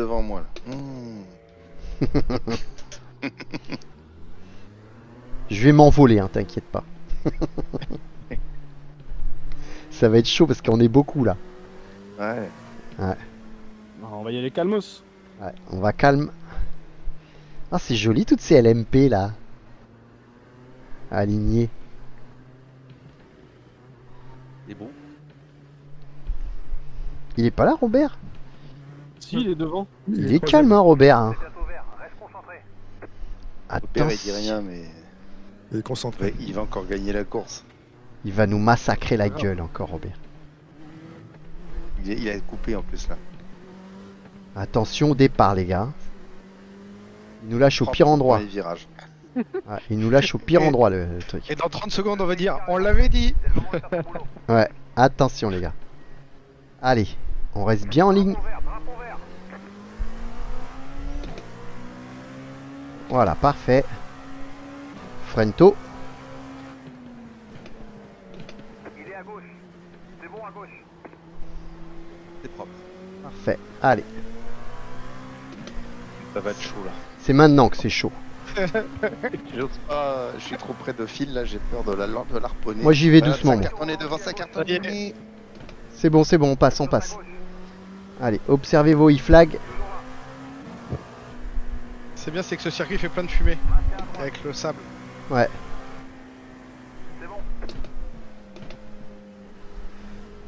devant moi. Là. Je vais m'envoler, hein, t'inquiète pas. Ça va être chaud parce qu'on est beaucoup là. Ouais. Ouais. On va y aller calmos. Ouais, on va calme. Ah, c'est joli toutes ces LMP là. Alignées. C'est bon. Il est pas là, Robert? Si, il est devant. Il est calme, hein, Robert. Hein. Attends. Il dit rien, mais. Il est concentré. Il va encore gagner la course. Il va nous massacrer la gueule encore, Robert. Il a coupé en plus là. Attention au départ, les gars. Il nous lâche au pire endroit. Ouais, il nous lâche au pire endroit le truc. Et dans 30 secondes, on va dire, on l'avait dit. Ouais, attention, les gars. Allez, on reste bien en ligne. Voilà, parfait. Frento. Il est à gauche. C'est bon à gauche. C'est propre. Parfait. Allez. Ça va être chaud là. C'est maintenant que c'est chaud. Je suis trop près de Phil là, j'ai peur de l'arponner. Moi j'y vais doucement. On est devant sa carte. C'est bon, on passe, on passe. Allez, observez vos e-flags. C'est bien, c'est que ce circuit fait plein de fumée avec le sable. Ouais.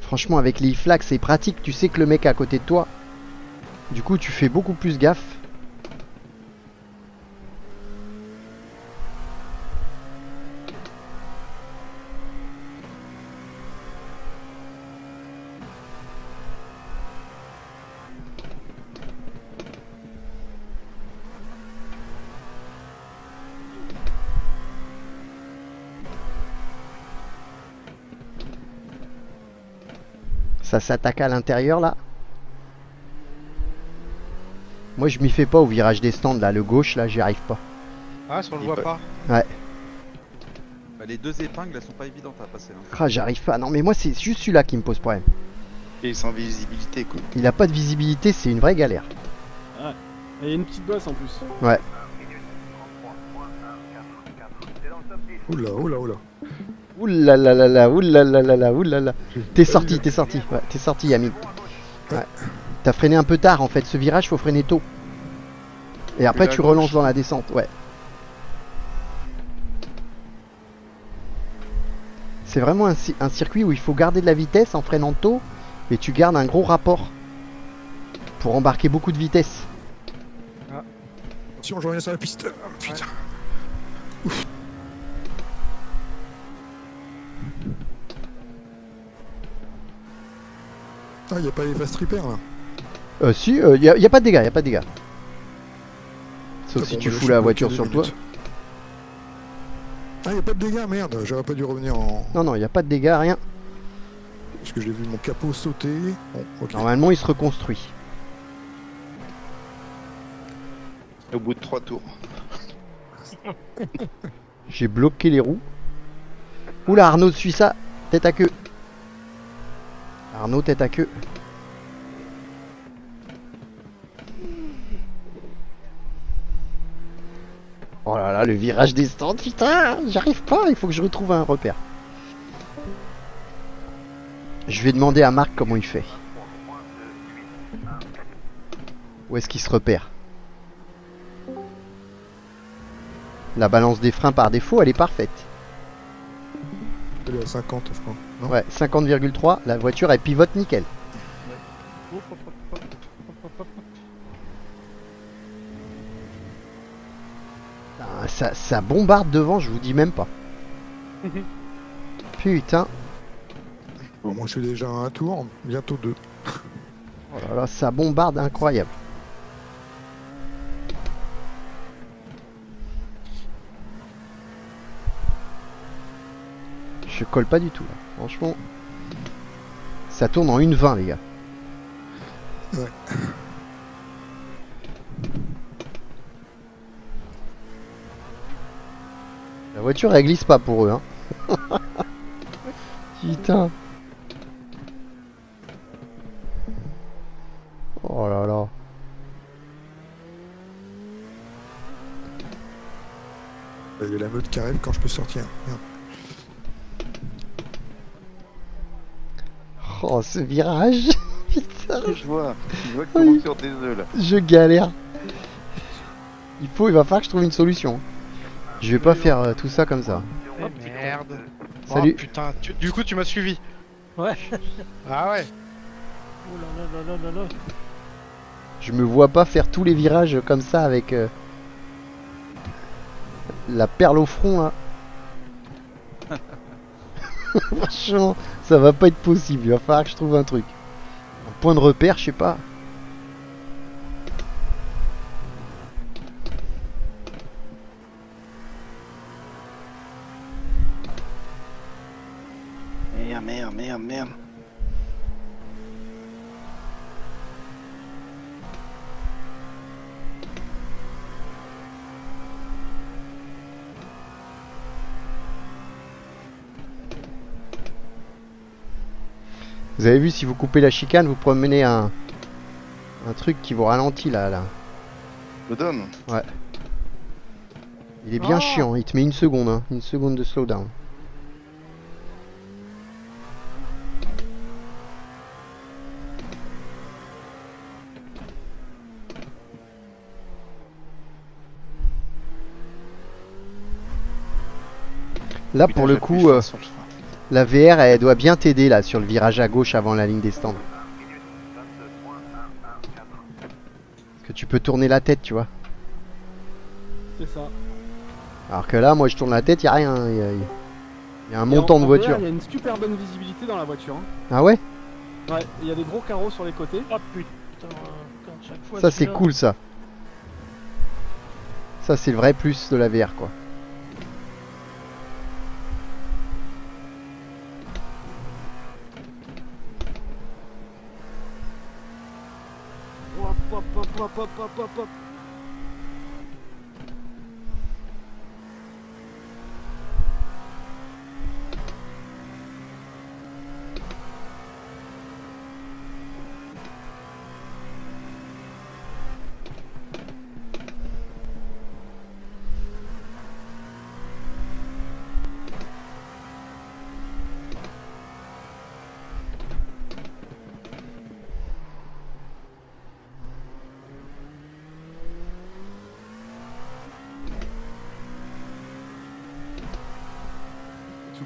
Franchement, avec les e-flags, c'est pratique. Tu sais que le mec est à côté de toi. Du coup, tu fais beaucoup plus gaffe. Ça s'attaque à l'intérieur là. Moi je m'y fais pas au virage des stands là, le gauche là j'y arrive pas. Ah, si on le voit pas. Ouais. Bah, les deux épingles elles sont pas évidentes à passer. Hein. Ah, j'arrive pas, non mais moi c'est juste celui-là qui me pose problème. Et sans visibilité quoi. Il a pas de visibilité, c'est une vraie galère. Ouais. Il y a une petite bosse en plus. Ouais. Oula, oula, oula. Oulalalala, oulalalala, oulala. T'es sorti, ouais, t'es sorti, Yamine. Ouais. T'as freiné un peu tard en fait, ce virage faut freiner tôt. Et après tu relances dans la descente, ouais. C'est vraiment un circuit où il faut garder de la vitesse en freinant tôt, mais tu gardes un gros rapport pour embarquer beaucoup de vitesse. Ah. Attention, je reviens sur la piste. Oh, putain. Ouais. Ouf. Ah, y'a pas les fast repairs là? Si, y'a pas de dégâts, y'a pas de dégâts. Sauf si tu fous la voiture sur le toit. Ah, y'a pas de dégâts, merde, j'aurais pas dû revenir en. Non, non, y'a pas de dégâts, rien. Parce que j'ai vu mon capot sauter. Bon, okay. Normalement, il se reconstruit. Au bout de 3 tours. J'ai bloqué les roues. Oula, Arnaud suit ça, tête à queue. Arnaud tête à queue. Oh là là, le virage des stands, putain, j'arrive pas, il faut que je retrouve un repère. Je vais demander à Marc comment il fait. Où est-ce qu'il se repère? La balance des freins par défaut, elle est parfaite. Elle est à 50, je crois. Ouais, 50,3, la voiture elle pivote nickel. Ouais. Ah, ça bombarde devant, je vous dis même pas. Putain. Bon, moi je suis déjà à un tour, bientôt deux. Oh là là, ça bombarde incroyable. Je colle pas du tout là. Franchement, ça tourne en 1,20 les gars. Ouais. La voiture elle glisse pas pour eux hein. Putain. Oh là là. Il y a la meute qui arrive quand je peux sortir. Merde. Oh, ce virage. Putain. Je vois que tu roules sur tes œufs là. Je galère. Il va falloir que je trouve une solution. Je vais pas faire tout ça comme ça. Oh, merde. Salut. Oh, putain, du coup tu m'as suivi. Ouais. Ah ouais. Oh là là là là là. Je me vois pas faire tous les virages comme ça avec la perle au front là. Franchement, ça va pas être possible. Il va falloir que je trouve un truc. Un point de repère, je sais pas. Merde, merde, merde, merde. Vous avez vu, si vous coupez la chicane, vous promenez un truc qui vous ralentit là. Slowdown. Ouais. Il est bien chiant, il te met une seconde, hein. Une seconde de slowdown. Là pour le coup, la VR elle doit bien t'aider là sur le virage à gauche avant la ligne des stands. Parce que tu peux tourner la tête, tu vois. C'est ça. Alors que là, moi je tourne la tête, il n'y a rien. Il y a un montant de voiture. Il y a une super bonne visibilité dans la voiture. Hein. Ah ouais? Ouais, il y a des gros carreaux sur les côtés. Oh putain, quand chaque fois. Ça c'est cool ça. Ça c'est le vrai plus de la VR quoi. Hop, hop, hop, hop.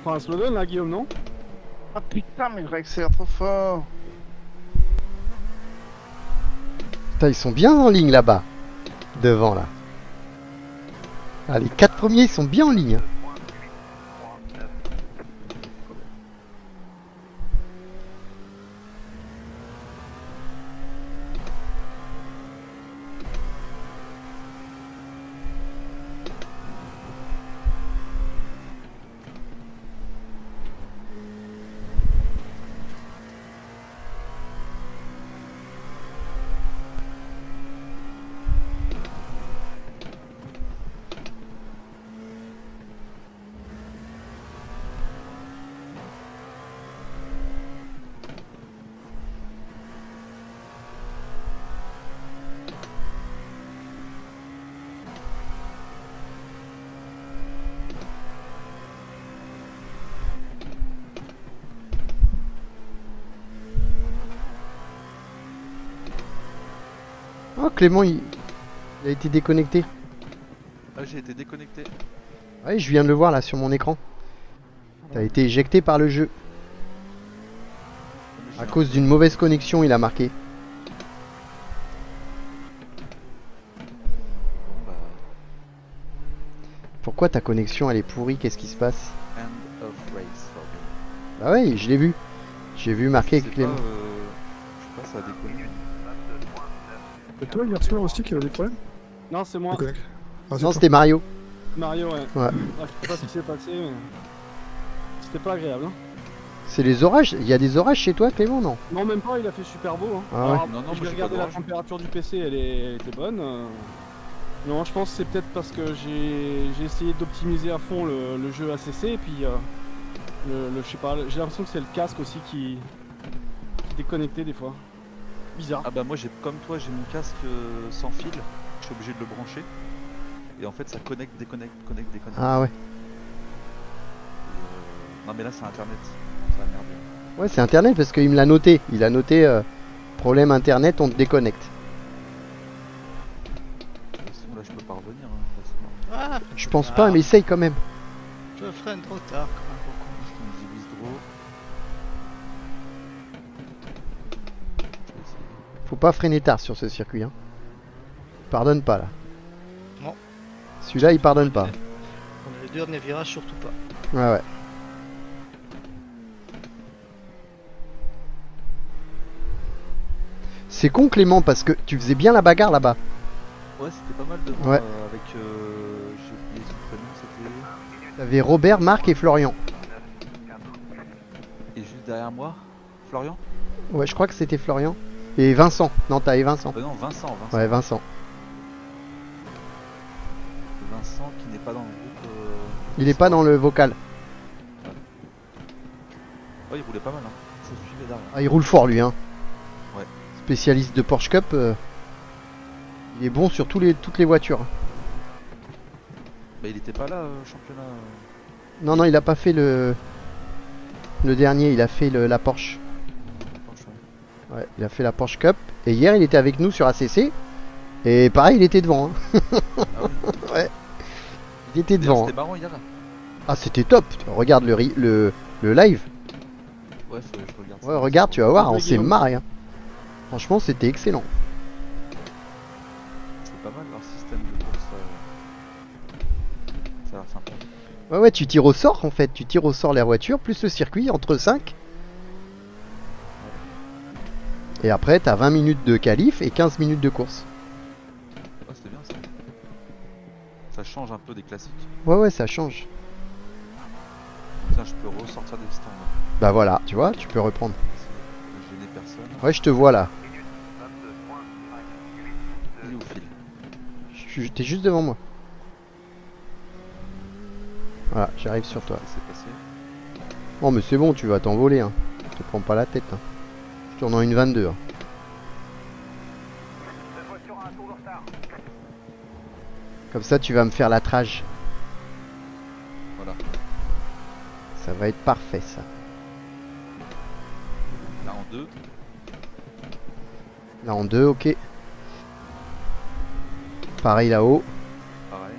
Un slowdown là, Guillaume, non? Ah putain, mais je réaccélère trop fort. Putain, ils sont bien en ligne là-bas, devant là. Ah, les 4 premiers ils sont bien en ligne. Clément il a été déconnecté. Ah, j'ai été déconnecté. Ouais, je viens de le voir là sur mon écran. T'as été éjecté par le jeu. À cause d'une mauvaise connexion, il a marqué. Pourquoi ta connexion elle est pourrie? Qu'est-ce qui se passe? Bah ouais, je l'ai vu. J'ai vu marquer Clément. Je pense que ça a déconné. Et toi, il y a celui-là aussi qui avait des problèmes? Non, c'est moi. Ah, non, c'était Mario. Mario, ouais. Ah, je sais pas ce qui s'est passé, mais c'était pas agréable. Hein. C'est les orages. Il y a des orages chez toi, Clément, non? Non, même pas, il a fait super beau. Hein. Ah, alors, ouais. Non, j'ai regardé la température du PC, elle était bonne. Non, je pense que c'est peut-être parce que j'ai essayé d'optimiser à fond le jeu ACC, et puis je sais pas, j'ai l'impression que c'est le casque aussi qui déconnectait des fois. Bizarre. Ah bah moi j'ai comme toi j'ai mon casque sans fil, je suis obligé de le brancher et en fait ça connecte, déconnecte, connecte, déconnecte. Ah ouais. Non mais là c'est internet. Ça a merdé. Ouais c'est internet parce qu'il me l'a noté. Il a noté problème internet, on te déconnecte. Là je peux pas revenir. Hein, ah, je pense pas mais essaye quand même. Je freine trop tard quand même. Faut pas freiner tard sur ce circuit hein. Pardonne pas là. Non. Celui-là il pardonne pas. On a les deux derniers virages surtout pas. Ouais ouais. C'est con Clément parce que tu faisais bien la bagarre là-bas. Ouais c'était pas mal de ouais. Avec j'ai oublié son prénom, c'était. T'avais Robert, Marc et Florian. Et juste derrière moi, Florian. Ouais je crois que c'était Florian. Et Vincent, non t'as et Vincent. Non Vincent. Ouais Vincent. Vincent qui n'est pas dans le groupe. Il est pas dans le vocal. Ouais. Oh il roulait pas mal hein. Ça suffit derrière. Ah il roule fort lui hein. Ouais. Spécialiste de Porsche Cup. Il est bon sur toutes les voitures. Bah il était pas là championnat. Non il a pas fait le dernier, il a fait la Porsche. Ouais, il a fait la Porsche Cup et hier il était avec nous sur ACC et pareil il était devant hein. Ah oui. Ouais. Il était devant. C'était marrant hier. Ah c'était top. Regarde le live. Ouais, faut que je regarde ça. Ouais, regarde, tu vas voir, on s'est marré hein. Franchement, c'était excellent. C'est pas mal leur système de course. Ça a l'air sympa. Ouais ouais, tu tires au sort en fait, tu tires au sort la voiture plus le circuit entre 5. Et après, t'as 20 minutes de qualif et 15 minutes de course. Oh, c'était bien ça. Ça change un peu des classiques. Ouais, ouais, ça change. Tiens, je peux ressortir des stands. Bah voilà, tu vois, tu peux reprendre. Je n'ai personne. Ouais, je te vois là. Il est au fil. T'es juste devant moi. Voilà, j'arrive sur toi. Non, mais c'est bon, tu vas t'envoler. Hein. Je te prends pas la tête. Hein. Je tourne en une 22. Hein. Comme ça, tu vas me faire l'attrage. Voilà. Ça va être parfait, ça. Là en 2. Là en 2, ok. Pareil là-haut. Pareil.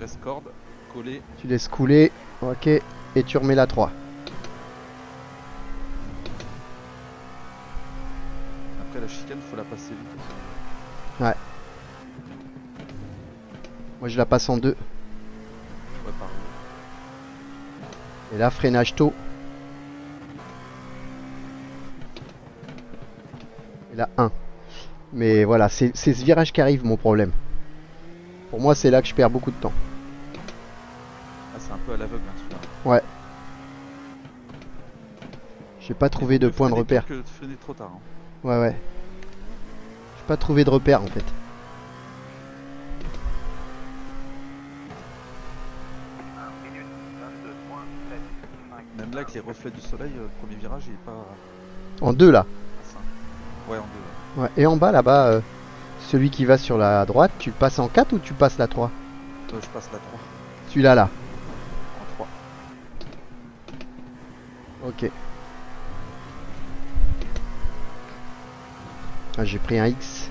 Laisse corde, coller. Tu laisses couler, ok. Et tu remets la 3. La chicane faut la passer vite. Ouais. Moi je la passe en 2. Ouais, pareil. Et là freinage tôt. Et là 1. Mais voilà, c'est ce virage qui arrive mon problème. Pour moi c'est là que je perds beaucoup de temps. Ah c'est un peu à l'aveugle hein, celui-là. Ouais. J'ai pas trouvé de point de repère. Que freiner trop tard. Hein. Ouais ouais. J'ai pas trouvé de repère en fait. Même là avec les reflets du soleil, le premier virage il est pas... En 2 là. Ouais en 2 là. Ouais, et en bas là-bas, celui qui va sur la droite, tu passes en 4 ou tu passes la 3 ? Je passe la 3. Celui-là là. En 3. Ok. Ah, j'ai pris un X.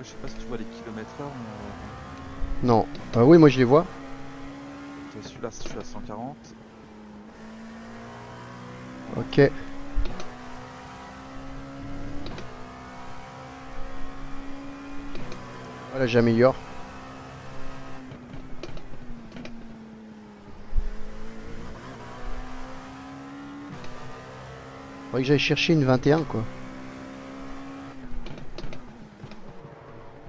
Je sais pas si tu vois les kilomètres là. Mais... Non. Ah oui, moi je les vois. Celui-là, je suis à 140. Ok. Voilà, j'améliore. Faudrait que j'aille chercher une 21 quoi.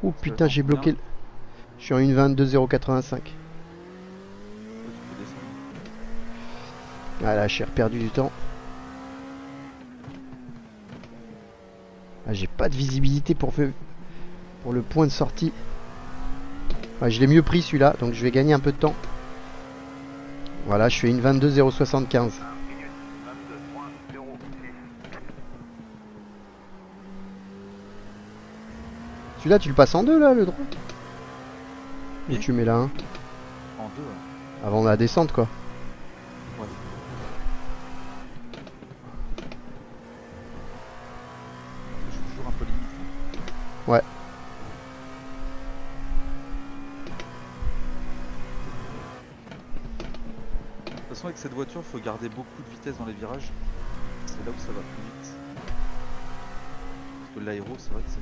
Oh putain j'ai bloqué. Je suis en une 22.085. Ah là j'ai perdu du temps. Ah, j'ai pas de visibilité pour le point de sortie. Ah, je l'ai mieux pris celui-là donc je vais gagner un peu de temps. Voilà je fais une 22.075. Celui-là, tu le passes en deux, là, le droit. Et tu mets là un. En deux, ouais. Avant la descente, quoi. Ouais. Je joue toujours un peu limite. Ouais. De toute façon, avec cette voiture, faut garder beaucoup de vitesse dans les virages. C'est là où ça va plus vite. Parce que l'aéro, c'est vrai que c'est...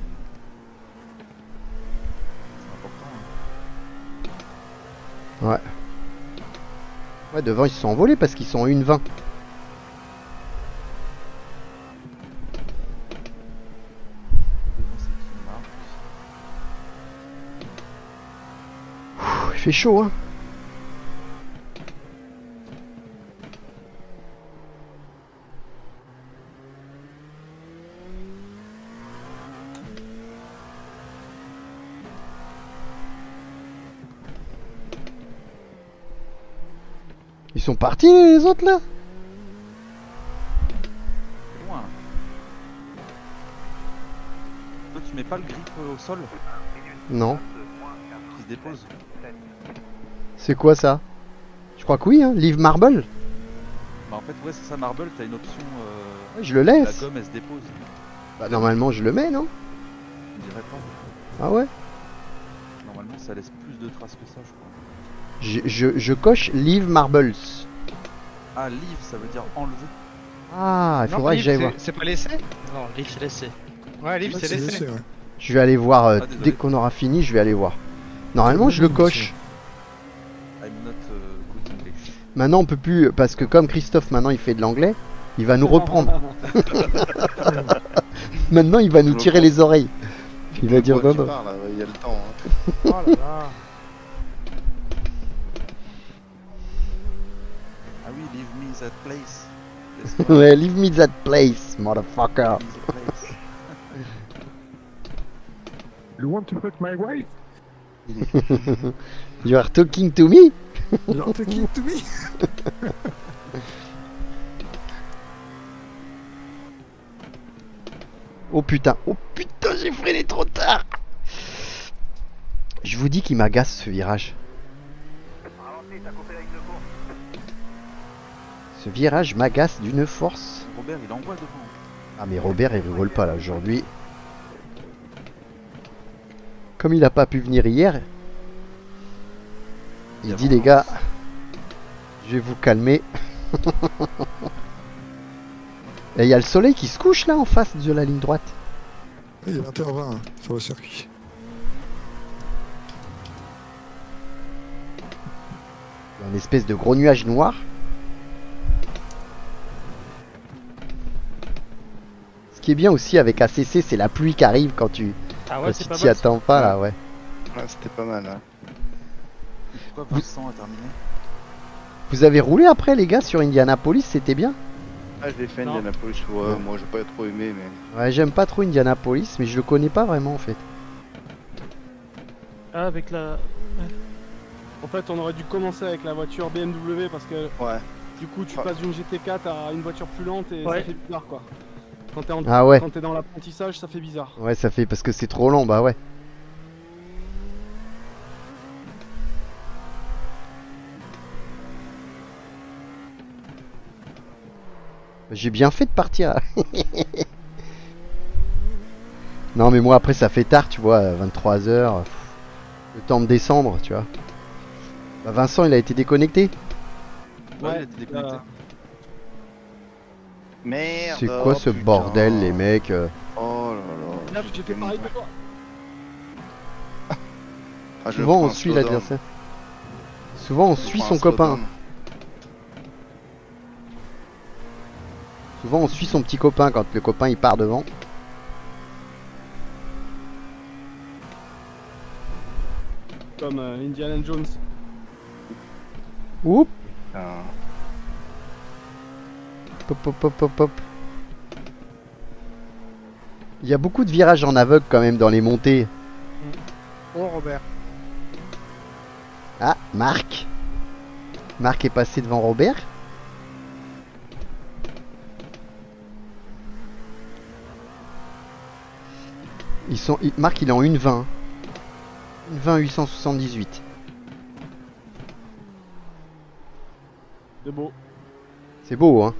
Ouais. Ouais, devant ils se sont envolés parce qu'ils sont en 1,20. Il fait chaud, hein. Ils sont partis les autres là. C'est loin. Toi tu mets pas le grip au sol? Non. Qui se dépose. C'est quoi ça? Je crois que oui hein, Leave Marble. Bah en fait ouais c'est ça Marble, t'as une option je le laisse. La gomme elle se dépose. Bah normalement je le mets non? Je dirais pas. Ah ouais? Normalement ça laisse plus de traces que ça je crois. Je coche Leave Marbles. Ah, leave ça veut dire enlever. Ah, il faudrait que j'aille voir. C'est pas laissé? Non, leave c'est laissé. Ouais, leave c'est laissé. Ouais. Je vais aller voir dès qu'on aura fini, je vais aller voir. Normalement, je le coche. I'm not good English. Maintenant, on peut plus parce que comme Christophe maintenant il fait de l'anglais, il va nous reprendre. Maintenant, il va nous tirer les oreilles. Il va dire non. Il y a le temps. Hein. Oh là là. Ah oui, leave me that place. Ouais, leave me that place, motherfucker. You want to fuck my wife? You are talking to me? You are talking to me? Oh putain, j'ai freiné trop tard. Je vous dis qu'il m'agace ce virage. Ce virage m'agace d'une force. Robert, il envoie devant. Ah mais Robert, il rigole pas là aujourd'hui. Comme il a pas pu venir hier, il dit les gars, je vais vous calmer. Et il y a le soleil qui se couche là en face de la ligne droite. Il y a 20h20 hein, sur le circuit. Il y a une espèce de gros nuage noir. Ce qui est bien aussi avec ACC, c'est la pluie qui arrive quand tu ah ouais, t'y attends pas là, ouais. Ouais, c'était pas mal. Hein. Pourquoi Vincent a terminé? Vous avez roulé après les gars sur Indianapolis, c'était bien? Ah, je l'ai fait Indianapolis, ouais, ouais. Moi j'ai pas trop aimé mais. Ouais, j'aime pas trop Indianapolis, mais je le connais pas vraiment en fait. Ah, avec la. En fait, on aurait dû commencer avec la voiture BMW parce que. Ouais. Du coup, tu passes d'une GT4 à une voiture plus lente et ça fait bizarre quoi. Quand t'es dans l'apprentissage, ça fait bizarre. Ouais, ça fait parce que c'est trop long, bah ouais. J'ai bien fait de partir. Non, mais moi après, ça fait tard, tu vois, 23h. Le temps de descendre, tu vois. Bah, Vincent, il a été déconnecté. Ouais, il a été déconnecté. Merde! C'est quoi ce bordel, les mecs? Oh là là! J'ai fait pareil pour toi! Ah, souvent on suit l'adversaire. Souvent on suit son copain. Souvent on suit son petit copain quand le copain il part devant. Comme Indiana Jones. Oups! Hop, hop, hop, hop, hop. Il y a beaucoup de virages en aveugle quand même dans les montées. Oh Robert. Ah, Marc. Marc est passé devant Robert. Ils sont... Marc, il est en 1,20. 1,20 878. C'est beau. C'est beau, hein.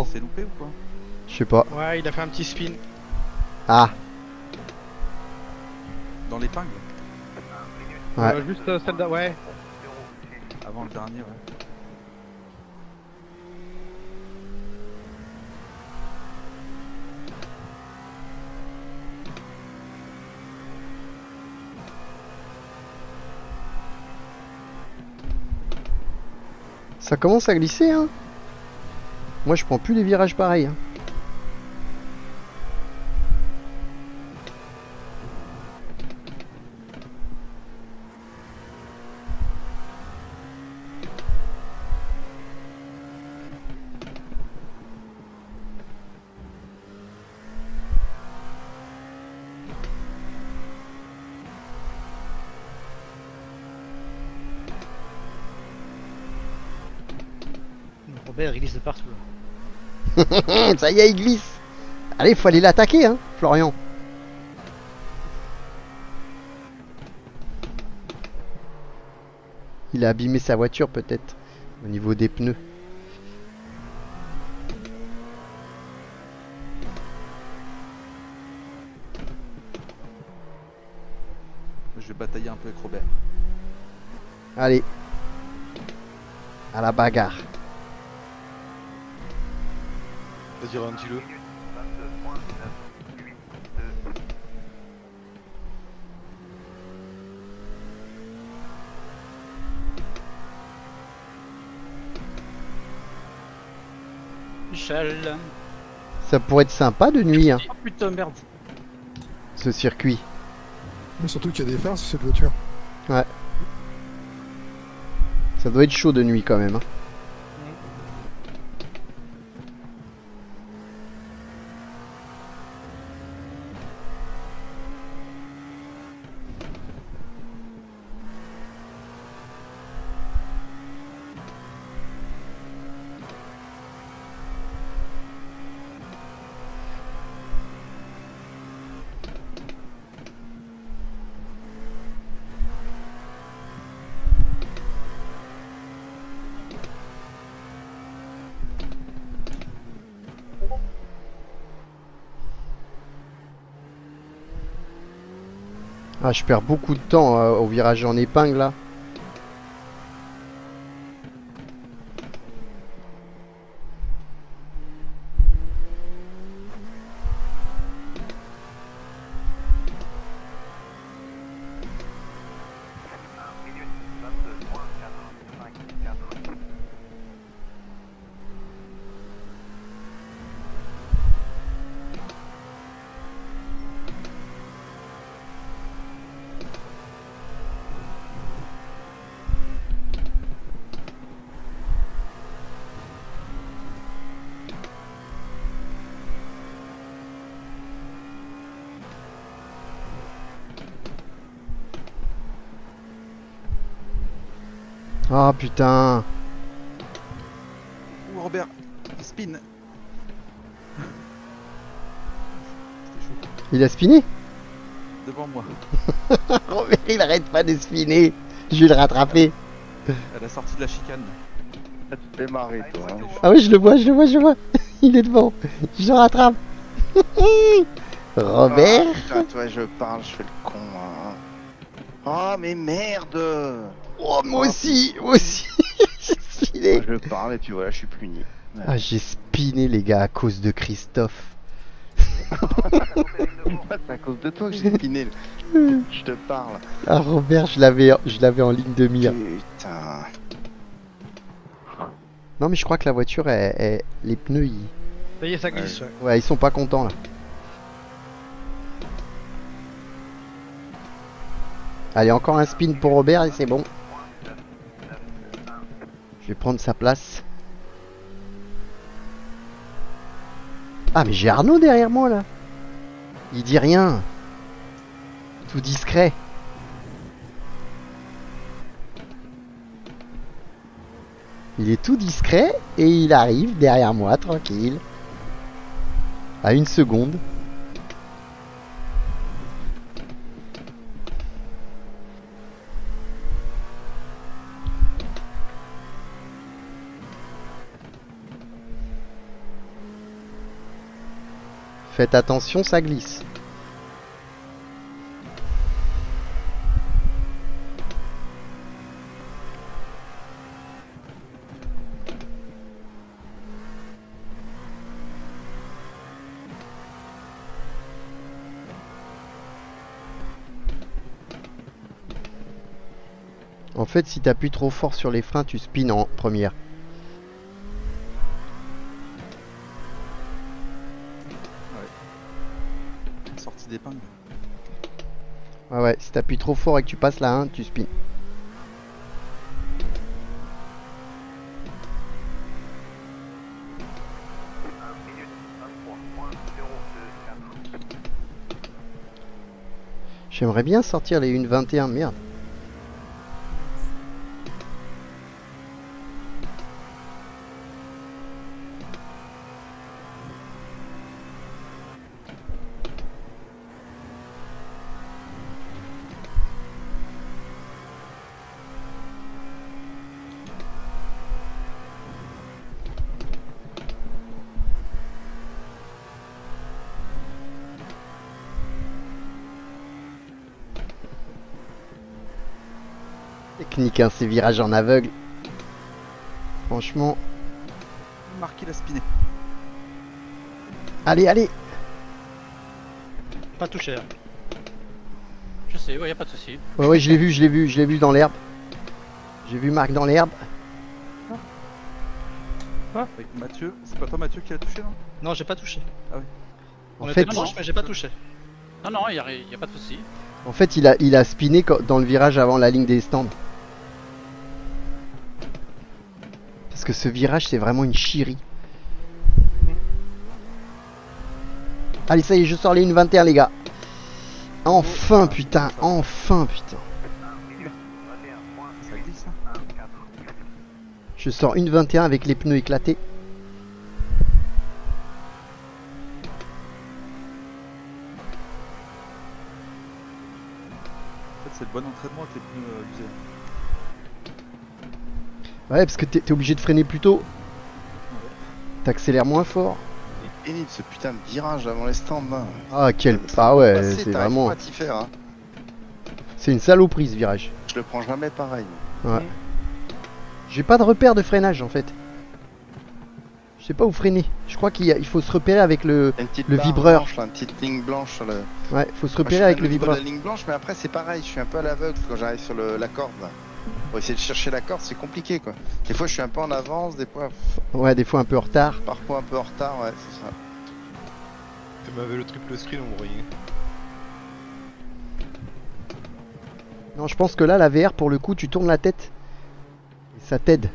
Il s'est loupé ou quoi? Je sais pas. Ouais, il a fait un petit spin. Ah. Dans l'épingle. Ouais. Juste celle d'avant. Ouais. Avant le dernier, ouais. Ça commence à glisser, hein. Moi je prends plus les virages pareils. Hein. Robert, il glisse de partout là. Ça y est, il glisse. Allez, faut aller l'attaquer, hein, Florian. Il a abîmé sa voiture, peut-être, au niveau des pneus. Je vais batailler un peu avec Robert. Allez, à la bagarre. Vas-y, ralentis-le. Michel. Ça pourrait être sympa de nuit, hein. Oh putain, merde. Ce circuit. Mais surtout qu'il y a des phares sur cette voiture. Ouais. Ça doit être chaud de nuit quand même, hein. Ah, je perds beaucoup de temps au virage en épingle là. Ah putain. Ouh Robert, spin. Il a spiné devant moi. Robert, il arrête pas de spinner. Je vais le rattraper. À la sortie de la chicane. Là, tu t'es marré toi. Hein. Ah oui, je le vois. Il est devant. Je le rattrape. Robert. Oh, putain, toi je parle, je fais le con. Hein. Oh mais merde. Oh, moi aussi j'ai spiné. Je parle et puis voilà, je suis puni. Ouais. Ah, j'ai spiné les gars à cause de Christophe. C'est à cause de toi que j'ai spiné. Je te parle. Ah Robert, je l'avais en ligne de mire. Putain. Non mais je crois que la voiture est... les pneus ils... Ça y est, ça glisse. Ouais, ils sont pas contents là. Allez, encore un spin pour Robert et c'est bon. Je vais prendre sa place. Ah mais j'ai Arnaud derrière moi là. Il dit rien. Tout discret. Il est tout discret et il arrive derrière moi, tranquille. À une seconde. Faites attention, ça glisse. En fait, si tu appuies trop fort sur les freins, tu spins en première. D'épingle. Ah ouais, si t'appuies trop fort et que tu passes la 1, tu spins. J'aimerais bien sortir les 1.21, merde. Technique, hein, ces virages en aveugle. Franchement. Marqué la spinée. Allez, allez. Pas touché. Hein. Je sais, ouais, y a pas de souci. Ouais, ouais, je l'ai vu dans l'herbe. J'ai vu Marc dans l'herbe. Quoi ? Avec Mathieu, c'est pas toi Mathieu qui a touché, non ? Non, j'ai pas touché. Ah oui. On était proche, mais j'ai pas touché. Non, non, y a pas de souci. En fait, il a spiné dans le virage avant la ligne des stands. Parce que ce virage, c'est vraiment une chirie. Allez, ça y est, je sors les 1.21, les gars. Enfin, putain, enfin, putain. Je sors 1.21 avec les pneus éclatés. C'est le bon entraînement avec les pneus usés. Ouais, parce que t'es obligé de freiner plus tôt. Ouais. T'accélères moins fort. C'est pénible ce putain de virage avant les stands. Ah, quel pas, ouais, c'est vraiment. Hein. C'est une saloperie ce virage. Je le prends jamais pareil. Ouais. Mmh. J'ai pas de repère de freinage en fait. Je sais pas où freiner. Je crois qu'il faut se repérer avec le vibreur. Blanche, là, une petite ligne blanche. Sur le... Ouais, faut se repérer avec le vibreur. La ligne blanche, mais après c'est pareil. Je suis un peu à l'aveugle quand j'arrive sur la corde. Là. Pour essayer de chercher la corde, c'est compliqué quoi. Des fois je suis un peu en avance, des fois. Ouais, des fois un peu en retard. Parfois un peu en retard, ouais, c'est ça. Tu m'avais le triple screen, on voyait. Non, je pense que là, la VR, pour le coup, tu tournes la tête et ça t'aide.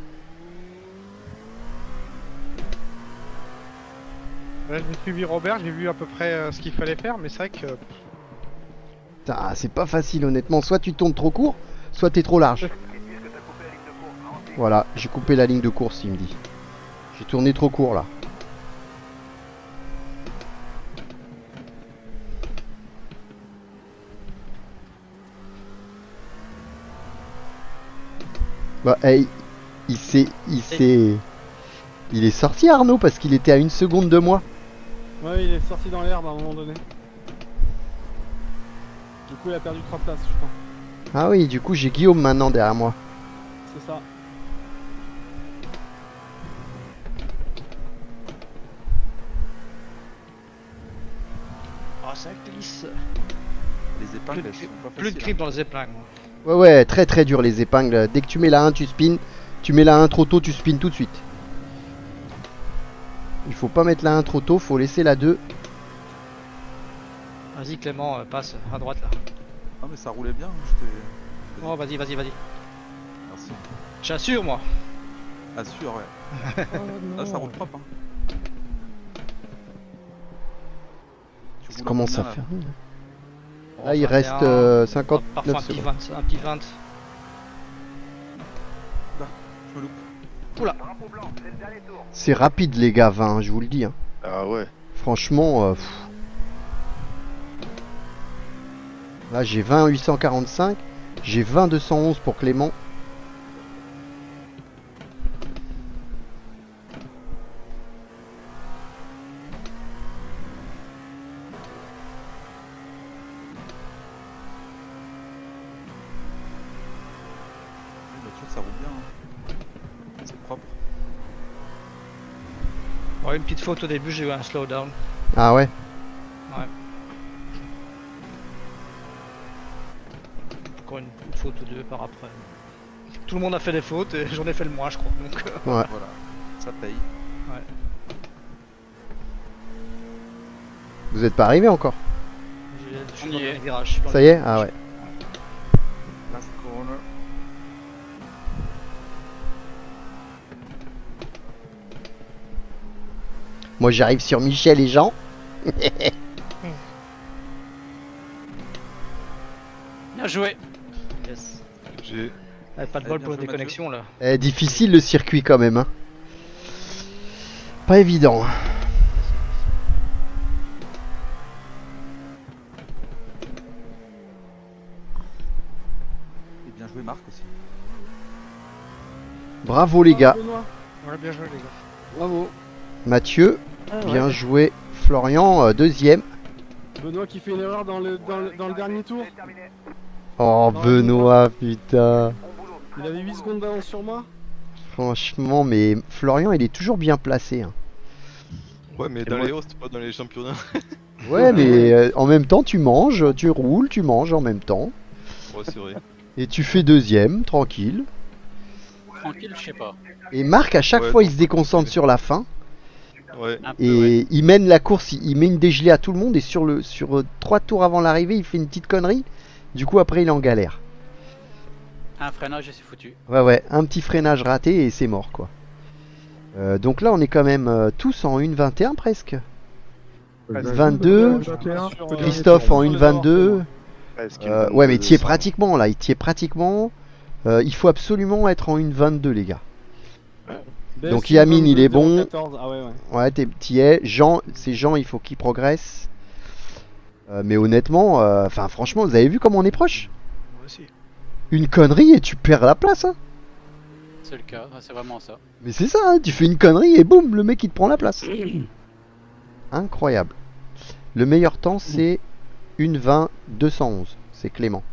Là, j'ai suivi Robert, j'ai vu à peu près ce qu'il fallait faire, mais c'est vrai que... Putain, c'est pas facile honnêtement, soit tu tombes trop court, soit t'es trop large. Voilà, j'ai coupé la ligne de course, il me dit. J'ai tourné trop court là. Bah, hey, il est sorti Arnaud, parce qu'il était à 1 seconde de moi. Ouais, il est sorti dans l'herbe à un moment donné. Du coup, il a perdu 3 places, je crois. Ah oui, du coup, j'ai Guillaume maintenant derrière moi. C'est ça. Ah, oh, ça glisse. Les épingles, elles sont pas faciles. Plus de grip dans les épingles. Ouais, ouais, très très dur les épingles. Dès que tu mets la 1, tu spins. Tu mets la 1 trop tôt, tu spins tout de suite. Il faut pas mettre la 1 trop tôt, faut laisser la 2. Vas-y Clément, passe à droite là. Ah mais ça roulait bien, j'étais... Oh vas-y, vas-y, vas-y. Merci. J'assure moi. Assure, ouais. Oh, là ça roule propre. Hein. Ça commence à faire. Là, il reste 59 secondes. Parfois un petit 20. Là, je me loupe. Oula. C'est rapide les gars, 20, je vous le dis. Hein. Ah ouais. Franchement, là j'ai 20 845, j'ai 20 211 pour Clément. Une petite faute au début, j'ai eu un slowdown. Ah ouais? Ouais. Encore une faute ou deux par après. Tout le monde a fait des fautes et j'en ai fait le moins, je crois. Donc ouais. Voilà, ça paye. Ouais. Vous êtes pas arrivé encore? Je suis dans le virage. Ça y est? Ah ouais. Moi j'arrive sur Michel et Jean. Bien joué. Yes. Ah, pas de bol pour la déconnexion là. Eh, difficile le circuit quand même. Hein. Pas évident. Et bien joué Marc aussi. Bravo les gars. Voilà, bien joué les gars. Bravo. Mathieu. Ah ouais. Bien joué Florian, deuxième. Benoît qui fait une erreur dans le dernier tour. Oh non, Benoît, putain. Il avait 8 secondes d'avance sur moi. Franchement, mais Florian, il est toujours bien placé. Hein. Ouais, mais dans les hosts, pas dans les championnats. Ouais, mais en même temps, tu manges, tu roules, tu manges en même temps. Ouais, c'est vrai. Et tu fais deuxième, tranquille. Tranquille, je sais pas. Et Marc, à chaque fois, il se déconcentre sur la fin. Ouais. Et il mène la course, il met une dégelée à tout le monde et sur 3 tours avant l'arrivée il fait une petite connerie. Du coup après il est en galère. Un freinage et c'est foutu. Ouais ouais, un petit freinage raté et c'est mort quoi. Donc là on est quand même tous en 1.21 presque. 22, Christophe en 1.22. Ouais mais t'y es pratiquement là, t'y es pratiquement. Il faut absolument être en 1.22 les gars. Donc Yamine il est bon. Ah ouais, t'es petit. Jean, c'est Jean, il faut qu'il progresse. Mais honnêtement, enfin franchement, vous avez vu comment on est proche? Moi aussi. Une connerie et tu perds la place. Hein. C'est le cas, c'est vraiment ça. Mais c'est ça, hein, tu fais une connerie et boum, le mec il te prend la place. Incroyable. Le meilleur temps c'est 1.20 211, c'est Clément.